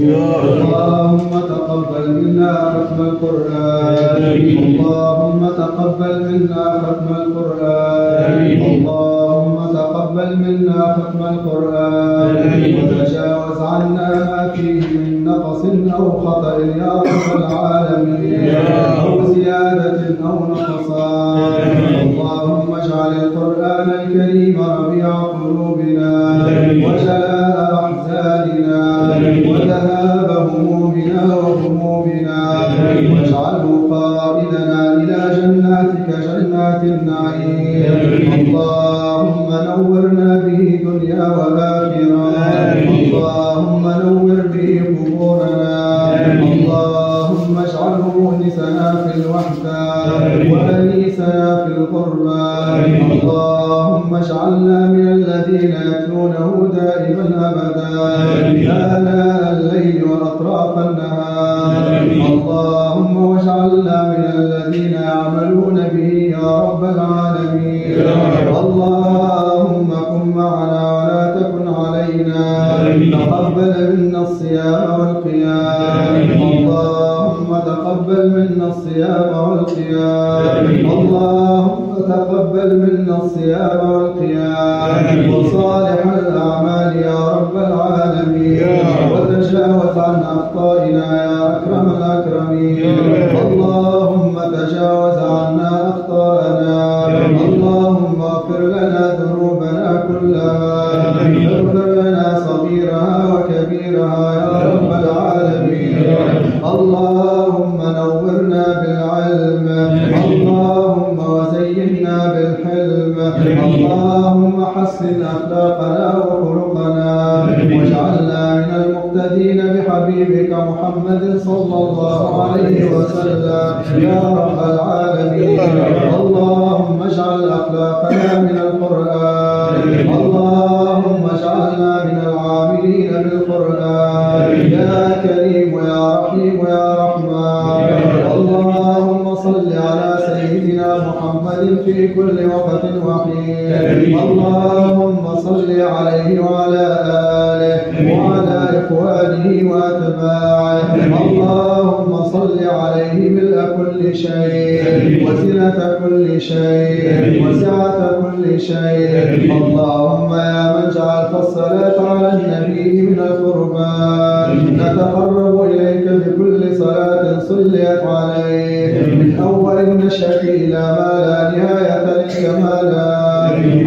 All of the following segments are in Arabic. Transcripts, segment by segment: اللهم تقبل منا ختم القرآن، اللهم تقبل منا ختم القرآن، اللهم تقبل منا ختم القرآن، وتجاوز عنا ما فيه من نقص أو خطأ يا رب العالمين، أو زيادة أو نقصان. اللهم اجعل القرآن الكريم ربيع قلوبنا وجلاء أحزاننا وذهاب همومنا وغمومنا، واجعله قائدنا إلى جناتك جنات النعيم. اللهم نورنا به دنيا وآخرة، اللهم نور به قبورنا، اللهم اجعله مؤنسنا في الوحدة وأنيسنا في القربى، اللهم اجعلنا من الذين يتلونه دائما أبدا النهار. اللهم واجعلنا من الذين يعملون به يا رب العالمين. اللهم كن معنا ولا تكن علينا، تقبل منا الصيام والقيام، اللهم تقبل منا الصيام والقيام، اللهم تقبل منا الصيام والقيام وصالح الأعمال يا رب العالمين، وتجاوز عن أخطائنا يا أكرم الأكرمين. اللهم تجاوز عنا أخطاءنا، اللهم اغفر لنا ذنوبنا كلها، اغفر لنا صغيرها وكبيرها يا رب العالمين. اللهم نورنا بالعلم، اللهم وزينا بالحلم، اللهم حسن أخلاقنا وخلقنا، واجعلنا من المقتدين بحبيبك محمد صلى الله عليه وسلم يا رب العالمين. اللهم اجعل أخلاقنا من القرآن، اللهم اجعلنا من العاملين بالقرآن يا كريم يا رحيم يا رحمن. اللهم صل على سيدنا محمد في كل وقت وحين، اللهم صل عليه وعلى آله وعلى إخوانه وأتباعه، اللهم صل عليه ملء كل شيء وزنة كل شيء وسعة كل شيء. اللهم يا من جعلت الصلاة على النبي من القربان، نتقرب إليك بكل صلاة صليت عليه، من أول النشأة إلى ما لا نهاية لكماله.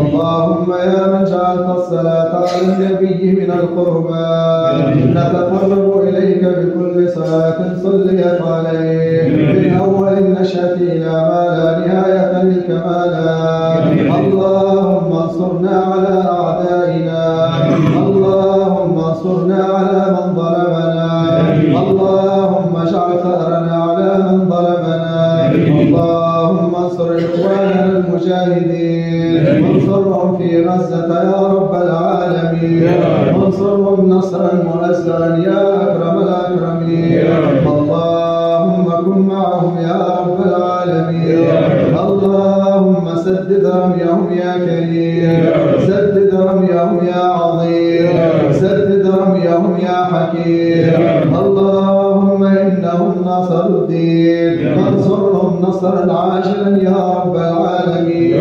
اللهم يا من جعلت الصلاة على النبي من القربان، نتقرب إليك بكل صلاة صليت عليه، من أول النشأة إلى ما لا نهاية لكمالها. اللهم انصرنا على أعدائنا، اللهم انصرنا على من ظلمنا، اللهم اجعل ثأرنا على من ظلمنا، اللهم انصر إخواننا المجاهدين، وانصرهم في غزة يا رب العالمين، وانصرهم نصرا منزلا يا أكرم الأكرمين. اللهم كن معهم يا رب العالمين، اللهم سدد رميهم يا كريم، سدد رميهم يا عظيم، سدد رميهم يا حكيم. اللهم إنهم نصروا الدين، فانصرهم نصرا عاجلا يا رب العالمين.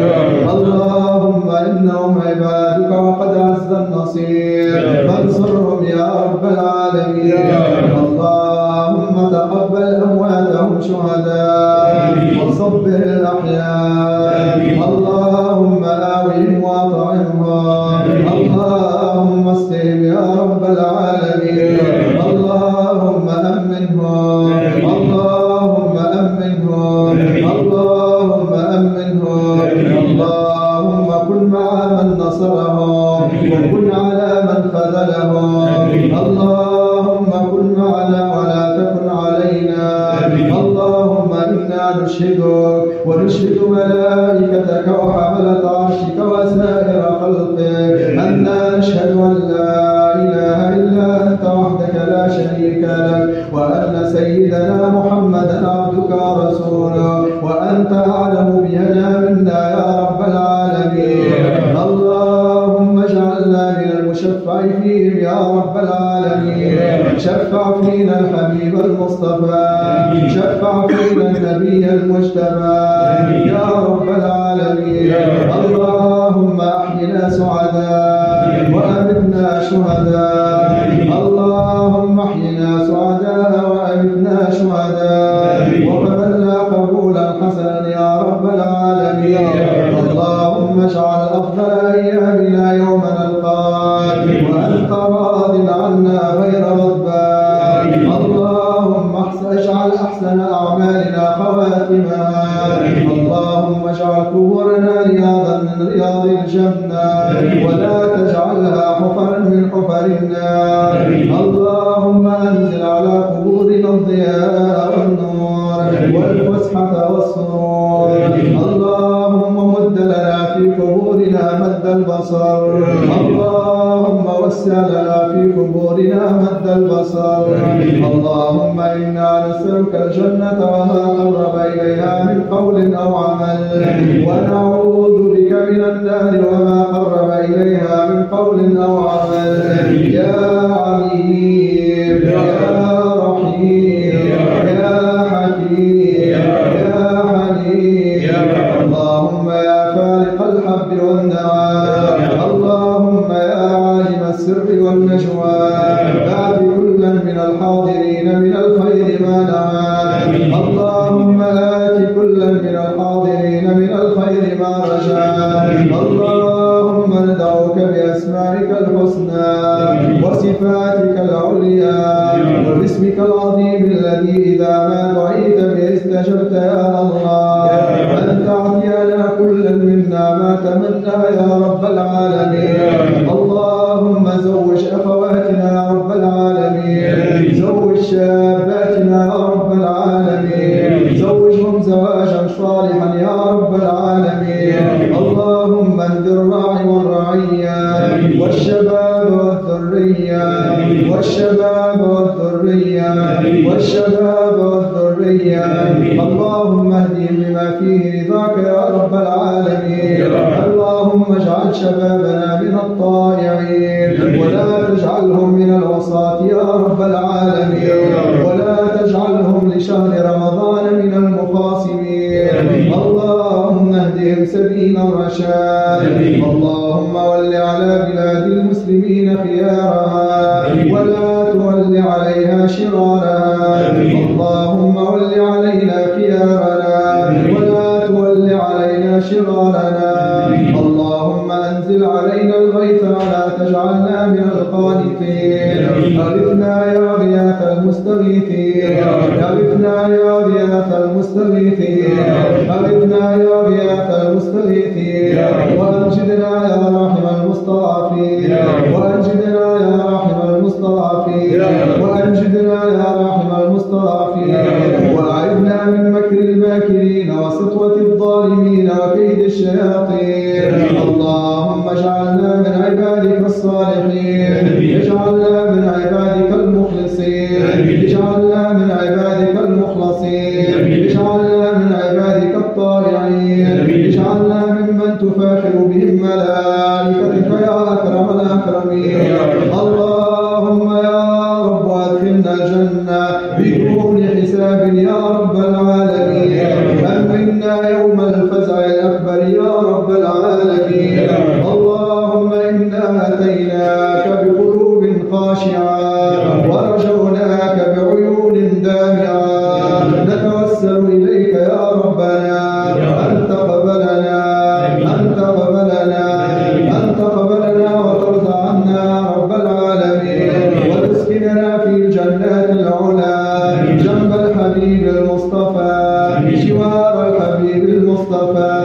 اللهم إنهم عبادك وقد عز النصير، فانصرهم يا رب العالمين. اللهم تقبل أمواتهم شهداء وصبر الأحياء، اللهم آوهم وأطعمهم، اللهم اسقهم يا رب العالمين. اللهم أمنهم، اللهم أمنهم، اللهم أمنهم، اللهم كن مع من نصرهم وكن على من خذلهم، اللهم كن معنا ولا تكن علينا. اللهم إنا نشهدك ونشهد ملائكتك وحملة عرشك وسائر خلقك أنا نشهد أن لا إله إلا أنت وحدك لا شريك لك، وأن سيدنا محمدا عبدك ورسوله، وأنت أعلم بنا منا يا رب العالمين. اللهم اجعلنا من المشفعين واشفع فيهم يا رب العالمين. شفع فينا الحبيب المصطفى، شفع فينا النبي المجتبى يا رب العالمين. اللهم احينا سعداء وامتنا شهداء، اللهم احينا سعداء وامتنا شهداء، وقبلنا قبولا حسنا يا رب العالمين. اللهم اجعل افضل ايامنا يوم نلقاك، وانت راض عنا غير غضبان. اللهم اجعل احسن اعمالنا خواتمها، اللهم اجعل قبورنا رياضا من رياض الجنه، ولا تجعلها حفرا من حفر النار. اللهم انزل على قبورنا الضياء والنور والفسحه والسرور. اللهم مد لنا في قبورنا مد البصر، اللهم وسع لنا في قبورنا مد البصر. اللهم انا نسألك الجنه وما قرب اليها من قول او عمل، ونعوذ بك من النار وما قرب اليها من قول او عمل. يا عليم يا رحيم يا حكيم يا حليم، اللهم يا فالق الحب والنوى، اللهم يا عالم السر والنجوى، آت كلا من الحاضرين من الخير ما نوى. اللهم آت كلا من الحاضرين من الخير ما رجا. اللهم ندعوك بأسمائك الحسنى وصفاتك العليا وباسمك العظيم الذي إذا ما دعيت به استجبت يا الله، أن تعطينا كلا منا ما تمنى يا رب العالمين. اللهم زوج أخواتنا يا رب العالمين، زوج شاباتنا يا رب العالمين، زوجهم زواجا صالحا يا رب العالمين. اللهم انذر الراعي والرعية والشباب والذرية والشباب والذرية والشباب والذرية، اللهم اهدهم بما فيه رضاك يا رب العالمين. اللهم اجعل شبابنا من الطائعين، ولا تجعلهم من العصاة يا رب العالمين، ولا تجعلهم لشهر رمضان من المخاصمين. اللهم اهدهم سبيل الرشاد، اللهم ول على بلاد المسلمين خيارها ولا تول عليها شرارها. اللهم ول علينا خيارنا ولا تول علينا شرارنا. اللهم انزل علينا الغيث ولا تجعلنا من القانطين. اغثنا يا غياث المستغيثين، اغثنا يا غياث المستغيثين، اغثنا يا غياث المستغيثين، وانجدنا يا راحم المستضعفين، وانجدنا يا راحم المستضعفين، وانجدنا يا راحم المستضعفين، واعذنا من مكر الماكرين وسطوة الظالمين وكيد الشياطين. اللهم اجعلنا من عبادك الصالحين، اجعلنا من عبادك المخلصين، اجعلنا من عبادك المخلصين، اجعلنا من عبادك الطائعين، اجعلنا ممن تفاخر بهم ملائكتك يا أكرم الأكرمين. اللهم يا رب أدخلنا الجنة بدون حساب يا رب العالمين. أمنا يوم الفزع الأكبر يا رب العالمين. اللهم إنا أتيناك بقلوب خاشعة ورجوناك بعيون دامعة، نتوسل إليك يا ربنا أن تقبلنا أن تقبلنا أن تقبلنا وترضى عنا يا رب العالمين، وتسكننا في جنات العلا جنب الحبيب المصطفى، جوار الحبيب المصطفى،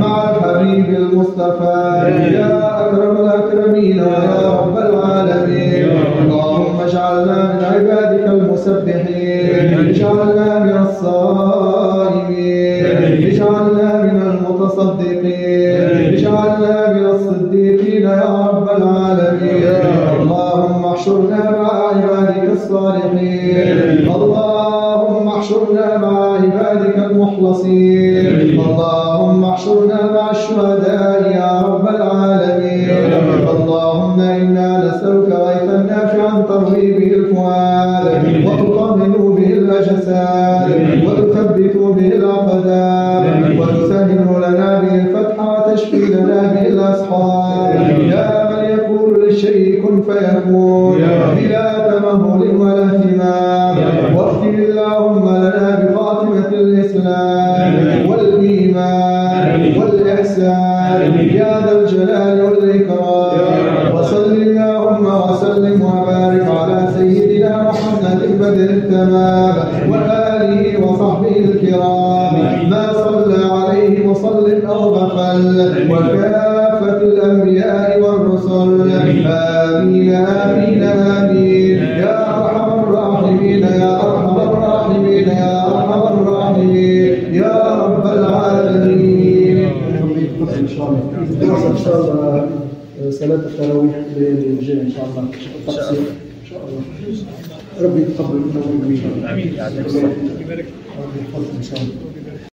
مع الحبيب المصطفى يا أكرم الأكرمين ويا رب العالمين. اللهم اجعلنا من عبادك المسبحين، اجعلنا من الصائمين، اجعلنا من المتصدقين، اجعلنا من الصديقين يا رب العالمين. اللهم احشرنا مع عبادك الصالحين، اللهم احشرنا مع عبادك المخلصين، اللهم احشرنا مع الشهداء يا رب العالمين. اللهم إنا نسألك الأموال وتطهر به الأجساد وتثبت به الأقدام وتسهل لنا به الفتح وتشفي لنا به الأسحار يا من يقول للشيء كن فيكون بلا تمهل ولا اهتمام واختم اللهم لنا بخاتمة الإسلام والإيمان والإحسان يا ذا الجلال والإكرام وصل اللهم وسلم وبارك على سيدنا محمد بدر التمام وآله وصحبه الكرام ما صلى عليه مصل أو غفل وكافة الأنبياء والرسل آمين آمين آمين يا أرحم الراحمين يا أرحم الراحمين يا أرحم الراحمين يا رب العالمين. إن شاء الله صلاة التراويح بالجامع إن شاء الله تقصير إن شاء الله ربي يتقبل منا ومنكم آمين يا رب يحفظكم إن شاء الله.